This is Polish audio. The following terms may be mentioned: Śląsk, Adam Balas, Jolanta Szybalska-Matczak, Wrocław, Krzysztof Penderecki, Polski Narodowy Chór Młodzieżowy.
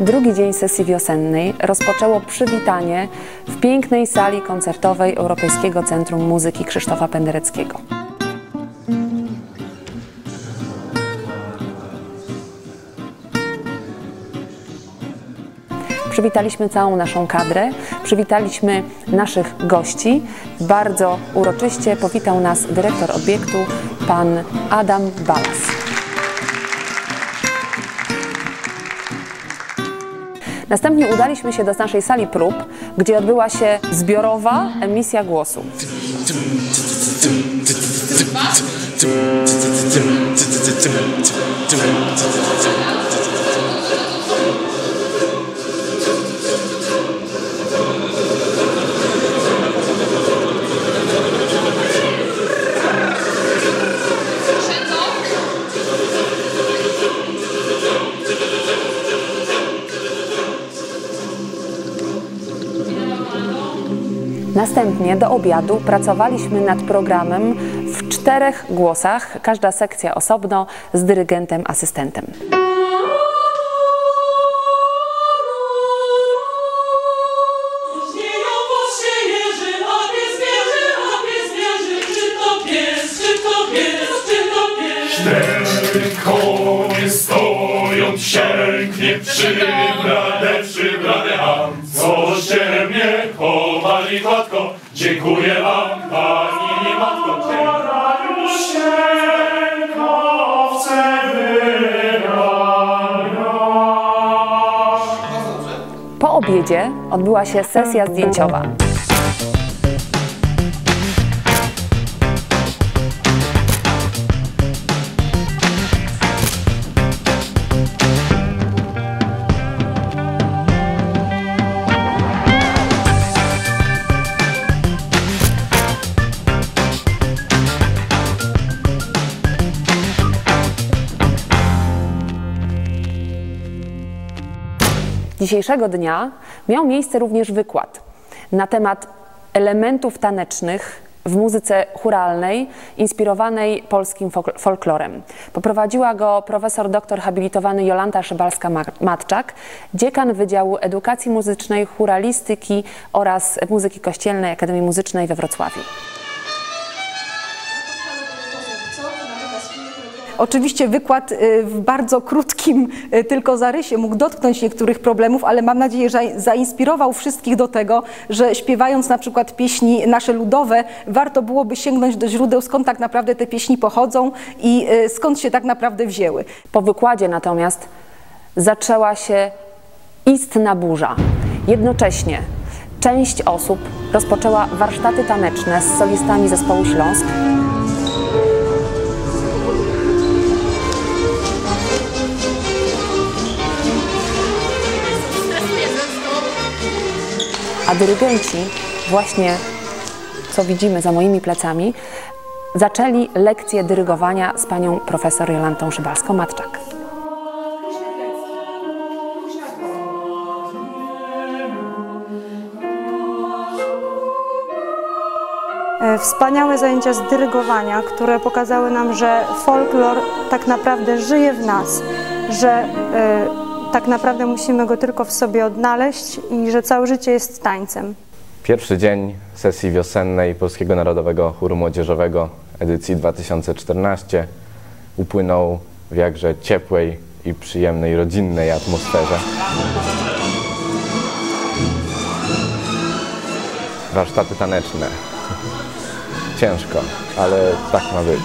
Drugi dzień sesji wiosennej rozpoczęło przywitanie w pięknej sali koncertowej Europejskiego Centrum Muzyki Krzysztofa Pendereckiego. Przywitaliśmy całą naszą kadrę, przywitaliśmy naszych gości. Bardzo uroczyście powitał nas dyrektor obiektu, pan Adam Balas. Następnie udaliśmy się do naszej sali prób, gdzie odbyła się zbiorowa emisja głosu. Następnie do obiadu pracowaliśmy nad programem w 4 głosach, każda sekcja osobno z dyrygentem, asystentem. Cztery konie stoją wsięknie przybrane, a coście mnie chowali matko, dziękuję wam, pani i matko. Po obiedzie odbyła się sesja zdjęciowa. Dzisiejszego dnia miał miejsce również wykład na temat elementów tanecznych w muzyce chóralnej inspirowanej polskim folklorem. Poprowadziła go profesor doktor habilitowany Jolanta Szybalska-Matczak, dziekan Wydziału Edukacji Muzycznej, Chóralistyki oraz Muzyki Kościelnej Akademii Muzycznej we Wrocławiu. Oczywiście wykład w bardzo krótkim tylko zarysie mógł dotknąć niektórych problemów, ale mam nadzieję, że zainspirował wszystkich do tego, że śpiewając na przykład pieśni nasze ludowe, warto byłoby sięgnąć do źródeł, skąd tak naprawdę te pieśni pochodzą i skąd się tak naprawdę wzięły. Po wykładzie natomiast zaczęła się istna burza. Jednocześnie część osób rozpoczęła warsztaty taneczne z solistami zespołu Śląsk. A dyrygenci, właśnie co widzimy za moimi plecami, zaczęli lekcję dyrygowania z panią profesor Jolantą Szybalską-Matczak. Wspaniałe zajęcia z dyrygowania, które pokazały nam, że folklor tak naprawdę żyje w nas, że tak naprawdę musimy go tylko w sobie odnaleźć i że całe życie jest tańcem. Pierwszy dzień sesji wiosennej Polskiego Narodowego Chóru Młodzieżowego edycji 2014 upłynął w jakże ciepłej i przyjemnej, rodzinnej atmosferze. Warsztaty taneczne. Ciężko, ale tak ma być.